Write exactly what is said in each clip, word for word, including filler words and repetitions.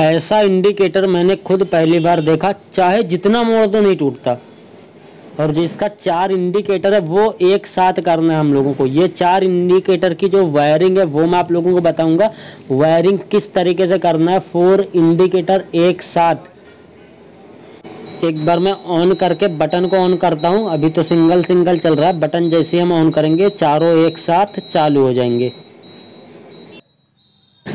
ऐसा इंडिकेटर मैंने खुद पहली बार देखा, चाहे जितना मोड़ तो नहीं टूटता। और जिसका चार इंडिकेटर है वो एक साथ करना है हम लोगों को। ये चार इंडिकेटर की जो वायरिंग है वो मैं आप लोगों को बताऊंगा, वायरिंग किस तरीके से करना है। फोर इंडिकेटर एक साथ। एक बार मैं ऑन करके बटन को ऑन करता हूं, अभी तो सिंगल सिंगल चल रहा है। बटन जैसे ही हम ऑन करेंगे चारों एक साथ चालू हो जाएंगे।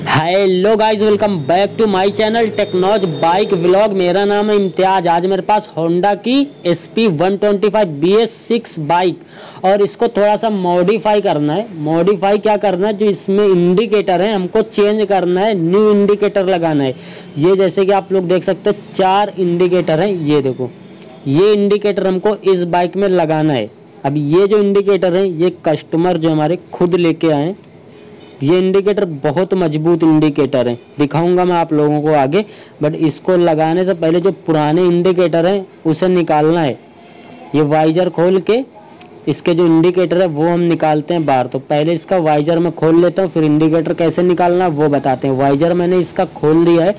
Hello guys, welcome back to my channel टेक्नोज bike vlog. मेरा नाम है इम्तियाज। आज मेरे पास होंडा की SP one two five B S six bike, और इसको थोड़ा सा मॉडिफाई करना है। मॉडिफाई क्या करना है, जो इसमें इंडिकेटर है हमको चेंज करना है, न्यू इंडिकेटर लगाना है। ये जैसे कि आप लोग देख सकते हैं चार इंडिकेटर हैं, ये देखो, ये इंडिकेटर हमको इस बाइक में लगाना है। अब ये जो इंडिकेटर है ये कस्टमर जो हमारे खुद लेके आए। ये इंडिकेटर बहुत मजबूत इंडिकेटर है, दिखाऊंगा मैं आप लोगों को आगे। बट इसको लगाने से पहले जो पुराने इंडिकेटर हैं उसे निकालना है। ये वाइजर खोल के इसके जो इंडिकेटर है वो हम निकालते हैं बाहर। तो पहले इसका वाइजर मैं खोल लेता हूँ, फिर इंडिकेटर कैसे निकालना है वो बताते हैं। वाइजर मैंने इसका खोल दिया है।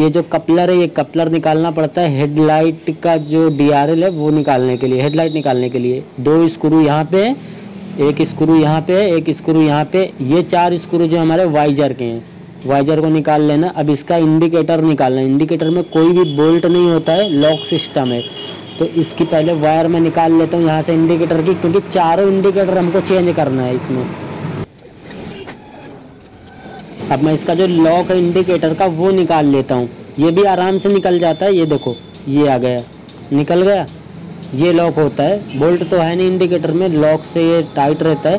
ये जो कपलर है ये कपलर निकालना पड़ता है। हेडलाइट का जो डी आर एल है वो निकालने के लिए, हेडलाइट निकालने के लिए दो स्क्रू यहाँ पे है, एक स्क्रू यहाँ पे है, एक स्क्रू यहाँ पे। ये चार स्क्रू जो हमारे वाइजर के हैं, वाइजर को निकाल लेना। अब इसका इंडिकेटर निकालना है। इंडिकेटर में कोई भी बोल्ट नहीं होता है, लॉक सिस्टम है। तो इसकी पहले वायर में निकाल लेता हूँ यहाँ से इंडिकेटर की, क्योंकि चारों इंडिकेटर हमको चेंज करना है इसमें। अब मैं इसका जो लॉक है इंडिकेटर का वो निकाल लेता हूँ। ये भी आराम से निकल जाता है। ये देखो, ये आ गया, निकल गया। ये लॉक होता है, बोल्ट तो है नहीं इंडिकेटर में, लॉक से ये टाइट रहता है।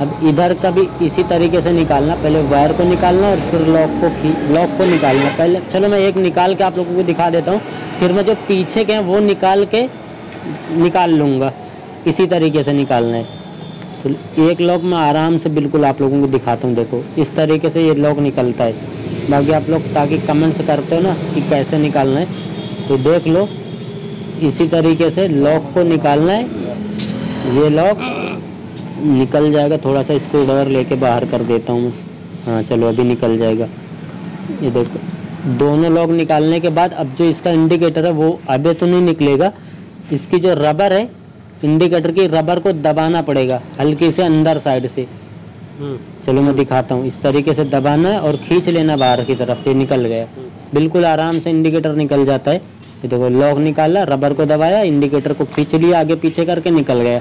अब इधर का भी इसी तरीके से निकालना, पहले वायर को निकालना और फिर लॉक को लॉक को निकालना पहले। चलो मैं एक निकाल के आप लोगों को दिखा देता हूँ, फिर मैं जो पीछे के हैं वो निकाल के निकाल लूँगा। इसी तरीके से निकालना है। तो एक लॉक मैं आराम से बिल्कुल आप लोगों को दिखाता हूँ। देखो इस तरीके से ये लॉक निकलता है। बाकी आप लोग ताकि कमेंट्स करते हो ना कि कैसे निकालना है, तो देख लो इसी तरीके से लॉक को निकालना है। ये लॉक निकल जाएगा, थोड़ा सा इसको उधर लेके बाहर कर देता हूँ मैं। हाँ चलो, अभी निकल जाएगा। ये देखो, दोनों लॉक निकालने के बाद अब जो इसका इंडिकेटर है वो अभी तो नहीं निकलेगा। इसकी जो रबर है इंडिकेटर की, रबर को दबाना पड़ेगा हल्के से अंदर साइड से। चलो मैं दिखाता हूँ। इस तरीके से दबाना है और खींच लेना बाहर की तरफ। ये निकल गया, बिल्कुल आराम से इंडिकेटर निकल जाता है। ये देखो, लॉक निकाला, रबर को दबाया, इंडिकेटर को खींच लिया आगे पीछे करके, निकल गया।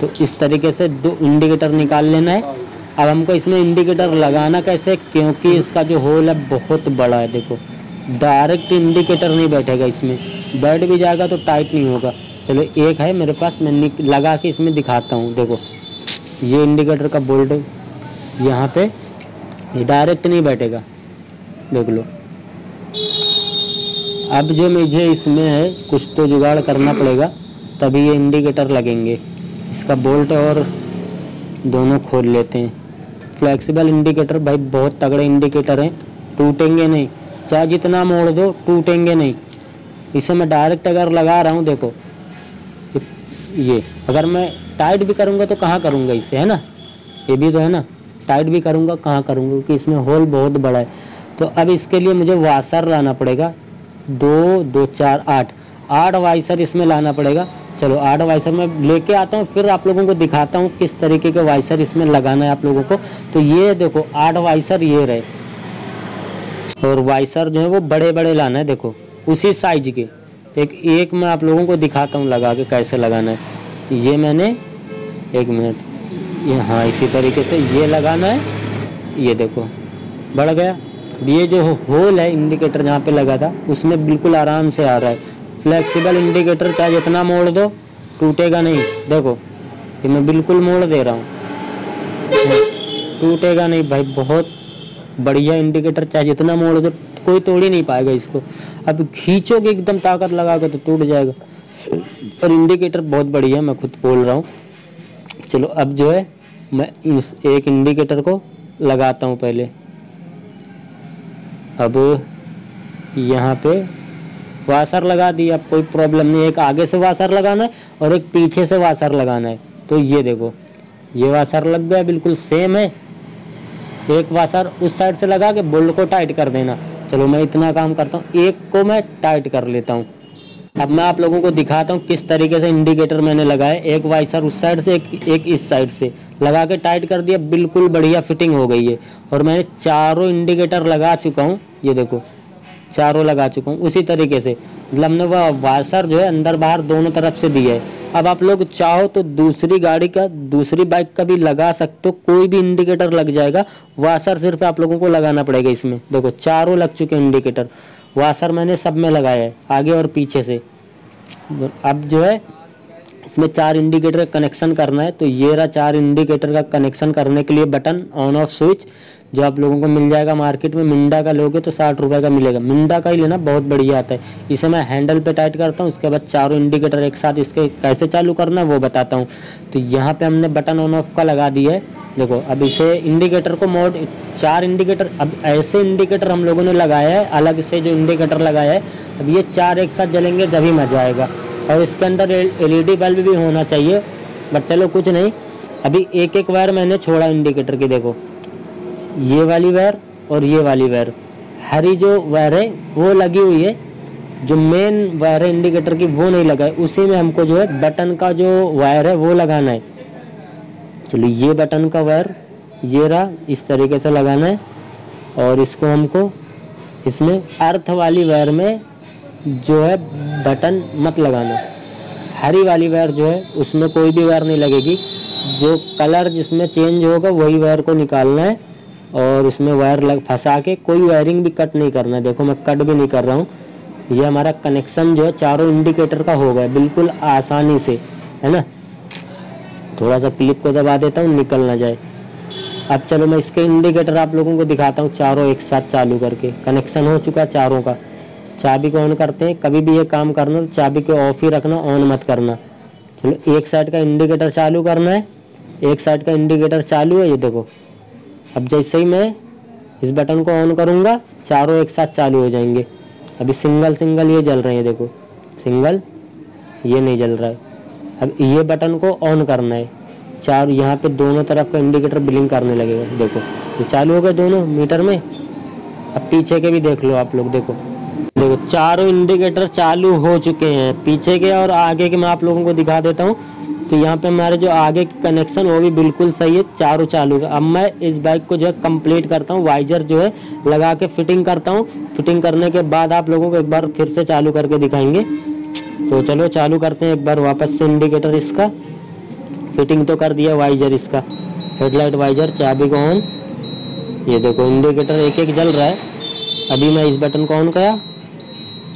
तो इस तरीके से दो इंडिकेटर निकाल लेना है। अब हमको इसमें इंडिकेटर लगाना कैसे, क्योंकि इसका जो होल है बहुत बड़ा है। देखो, डायरेक्ट इंडिकेटर नहीं बैठेगा इसमें, बैठ भी जाएगा तो टाइट नहीं होगा। चलो एक है मेरे पास, मैं लगा के इसमें दिखाता हूँ। देखो ये इंडिकेटर का बोल्ट यहाँ पर, ये डायरेक्ट नहीं बैठेगा, देख लो। अब जो मुझे इसमें है कुछ तो जुगाड़ करना पड़ेगा, तभी ये इंडिकेटर लगेंगे। इसका बोल्ट और दोनों खोल लेते हैं। फ्लेक्सिबल इंडिकेटर भाई, बहुत तगड़े इंडिकेटर हैं, टूटेंगे नहीं, चाहे जितना मोड़ दो टूटेंगे नहीं। इसे मैं डायरेक्ट अगर लगा रहा हूँ, देखो ये, अगर मैं टाइट भी करूँगा तो कहाँ करूँगा इसे, है ना। ये भी तो है ना, टाइट भी करूँगा कहाँ करूँगा, क्योंकि इसमें होल बहुत बड़ा है। तो अब इसके लिए मुझे वासर लाना पड़ेगा, दो दो चार आठ, आठ वाइसर इसमें लाना पड़ेगा। चलो आठ वाइसर में लेके आता हूँ, फिर आप लोगों को दिखाता हूँ किस तरीके के वाइसर इसमें लगाना है आप लोगों को। तो ये देखो आठ वाइसर ये रहे, और वाइसर जो है वो बड़े बड़े लाना है, देखो उसी साइज के। एक एक मैं आप लोगों को दिखाता हूँ लगा के कैसे लगाना है। ये मैंने एक मिनट, ये हाँ इसी तरीके से ये लगाना है। ये देखो बढ़ गया। ये जो होल है इंडिकेटर जहाँ पे लगा था उसमें बिल्कुल आराम से आ रहा है। फ्लेक्सिबल इंडिकेटर चाहे जितना मोड़ दो टूटेगा नहीं। देखो ये मैं बिल्कुल मोड़ दे रहा हूँ, टूटेगा नहीं भाई, बहुत बढ़िया इंडिकेटर। चाहे जितना मोड़ दो कोई तोड़ ही नहीं पाएगा इसको। अब खींचोगे एकदम ताकत लगा के तो टूट जाएगा। और इंडिकेटर बहुत बढ़िया, मैं खुद बोल रहा हूँ। चलो अब जो है मैं इस एक इंडिकेटर को लगाता हूँ पहले। अब यहाँ पे वासर लगा दिया, अब कोई प्रॉब्लम नहीं। एक आगे से वासर लगाना है और एक पीछे से वासर लगाना है। तो ये देखो ये वासर लग गया, बिल्कुल सेम है। एक वासर उस साइड से लगा के बोल्ट को टाइट कर देना। चलो मैं इतना काम करता हूँ, एक को मैं टाइट कर लेता हूँ। अब मैं आप लोगों को दिखाता हूँ किस तरीके से इंडिकेटर मैंने लगाए, एक वाइसर उस साइड से एक, एक इस साइड से लगा के टाइट कर दिया, बिल्कुल बढ़िया फिटिंग हो गई है। और मैंने चारों इंडिकेटर लगा चुका हूँ, ये देखो चारों लगा चुका हूँ उसी तरीके से, मतलब हमने वह वाइसर जो है अंदर बाहर दोनों तरफ से दिया है। अब आप लोग चाहो तो दूसरी गाड़ी का, दूसरी बाइक का भी लगा सकते हो, कोई भी इंडिकेटर लग जाएगा, वाइसर सिर्फ आप लोगों को लगाना पड़ेगा। इसमें देखो चारों लग चुके इंडिकेटर, वाइसर मैंने सब में लगाया है आगे और पीछे से। अब जो है इसमें चार इंडिकेटर का कनेक्शन करना है, तो ये रहा चार इंडिकेटर का कनेक्शन करने के लिए बटन, ऑन ऑफ स्विच, जो आप लोगों को मिल जाएगा मार्केट में। मिंडा का लोगे तो साठ रुपये का मिलेगा, मिंडा का ही लेना, बहुत बढ़िया आता है। इसे मैं हैंडल पे टाइट करता हूँ, उसके बाद चारों इंडिकेटर एक साथ, इसके कैसे चालू करना है वो बताता हूँ। तो यहाँ पे हमने बटन ऑन ऑफ का लगा दिया है, देखो अब इसे इंडिकेटर को मोड, चार इंडिकेटर, अब ऐसे इंडिकेटर हम लोगों ने लगाया है अलग से, जो इंडिकेटर लगाया है अब ये चार एक साथ जलेंगे तभी मजा आएगा। और इसके अंदर एल ई डी बल्ब भी होना चाहिए, बट चलो कुछ नहीं। अभी एक एक वायर मैंने छोड़ा इंडिकेटर की, देखो ये वाली वायर और ये वाली वायर, हरी जो वायर है वो लगी हुई है, जो मेन वायर है इंडिकेटर की वो नहीं लगा है, उसी में हमको जो है बटन का जो वायर है वो लगाना है। चलो ये बटन का वायर ये रहा, इस तरीके से लगाना है, और इसको हमको इसमें अर्थ वाली वायर में जो है बटन मत लगाना, हरी वाली वायर जो है उसमें कोई भी वायर नहीं लगेगी, जो कलर जिसमें चेंज होगा वही वायर को निकालना है। और इसमें वायर लग फंसा के कोई वायरिंग भी कट नहीं करना है, देखो मैं कट भी नहीं कर रहा हूँ। ये हमारा कनेक्शन जो है चारों इंडिकेटर का हो गया बिल्कुल आसानी से, है ना। थोड़ा सा क्लिप को दबा देता हूँ निकल ना जाए। अब चलो मैं इसके इंडिकेटर आप लोगों को दिखाता हूँ चारों एक साथ चालू करके। कनेक्शन हो चुका चारों का, चाबी को ऑन करते हैं, कभी भी ये काम करना तो चाबी को ऑफ ही रखना, ऑन मत करना। चलो एक साइड का इंडिकेटर चालू करना है, एक साइड का इंडिकेटर चालू है, ये देखो। अब जैसे ही मैं इस बटन को ऑन करूँगा चारों एक साथ चालू हो जाएंगे। अभी सिंगल सिंगल ये जल रहे हैं, देखो सिंगल, ये नहीं जल रहा है। अब ये बटन को ऑन करना है, चार यहाँ पे दोनों तरफ का इंडिकेटर ब्लिंक करने लगेगा, देखो ये चालू हो गए दोनों मीटर में। अब पीछे के भी देख लो आप लोग, देखो देखो चारों इंडिकेटर चालू हो चुके हैं, पीछे के और आगे के। मैं आप लोगों को दिखा देता हूँ, तो यहाँ पे हमारे जो आगे कनेक्शन वो भी बिल्कुल सही है, चारों चालू है। अब मैं इस बाइक को जो है कंप्लीट करता हूँ, वाइजर जो है लगा के फिटिंग करता हूँ, फिटिंग करने के बाद आप लोगों को एक बार फिर से चालू करके दिखाएंगे। तो चलो चालू करते हैं एक बार वापस से इंडिकेटर, इसका फिटिंग तो कर दिया वाइजर, इसका हेडलाइट वाइजर, चाबी को ऑन, ये देखो इंडिकेटर एक एक जल रहा है। अभी मैं इस बटन को ऑन किया,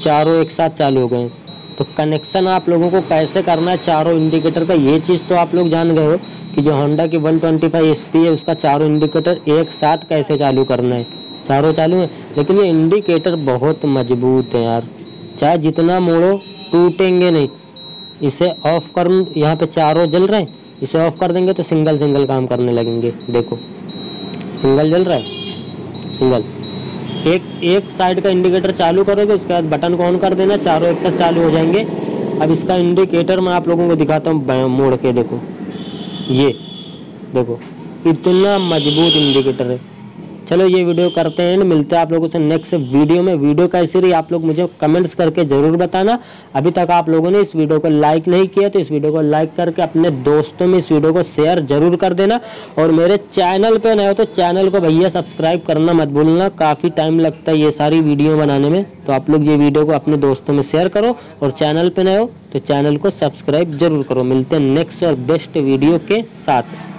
चारों एक साथ चालू हो गए। तो कनेक्शन आप लोगों को कैसे करना है चारों इंडिकेटर का, ये चीज़ तो आप लोग जान गए हो कि जो होंडा की वन ट्वेंटी फाइव एसपी है उसका चारों इंडिकेटर एक साथ कैसे चालू करना है। चारों चालू है, लेकिन ये इंडिकेटर बहुत मजबूत है यार, चाहे जितना मोड़ो टूटेंगे नहीं। इसे ऑफ कर, यहाँ पे चारों जल रहे हैं, इसे ऑफ कर देंगे तो सिंगल सिंगल काम करने लगेंगे, देखो सिंगल जल रहा है, सिंगल। एक एक साइड का इंडिकेटर चालू करोगे, उसके बाद बटन को ऑन कर देना, चारों एक साथ चालू हो जाएंगे। अब इसका इंडिकेटर मैं आप लोगों को दिखाता हूँ मोड़ के, देखो ये देखो इतना मजबूत इंडिकेटर है। चलो ये वीडियो करते हैं, मिलते हैं आप लोगों से नेक्स्ट वीडियो में। वीडियो कैसी रही आप लोग मुझे कमेंट्स करके ज़रूर बताना। अभी तक आप लोगों ने इस वीडियो को लाइक नहीं किया तो इस वीडियो को लाइक करके अपने दोस्तों में इस वीडियो को शेयर जरूर कर देना। और मेरे चैनल पे नए हो तो चैनल को भैया सब्सक्राइब करना मत भूलना, काफ़ी टाइम लगता है ये सारी वीडियो बनाने में, तो आप लोग ये वीडियो को अपने दोस्तों में शेयर करो। और चैनल पर नए हो तो चैनल को सब्सक्राइब जरूर करो। मिलते हैं नेक्स्ट और बेस्ट वीडियो के साथ।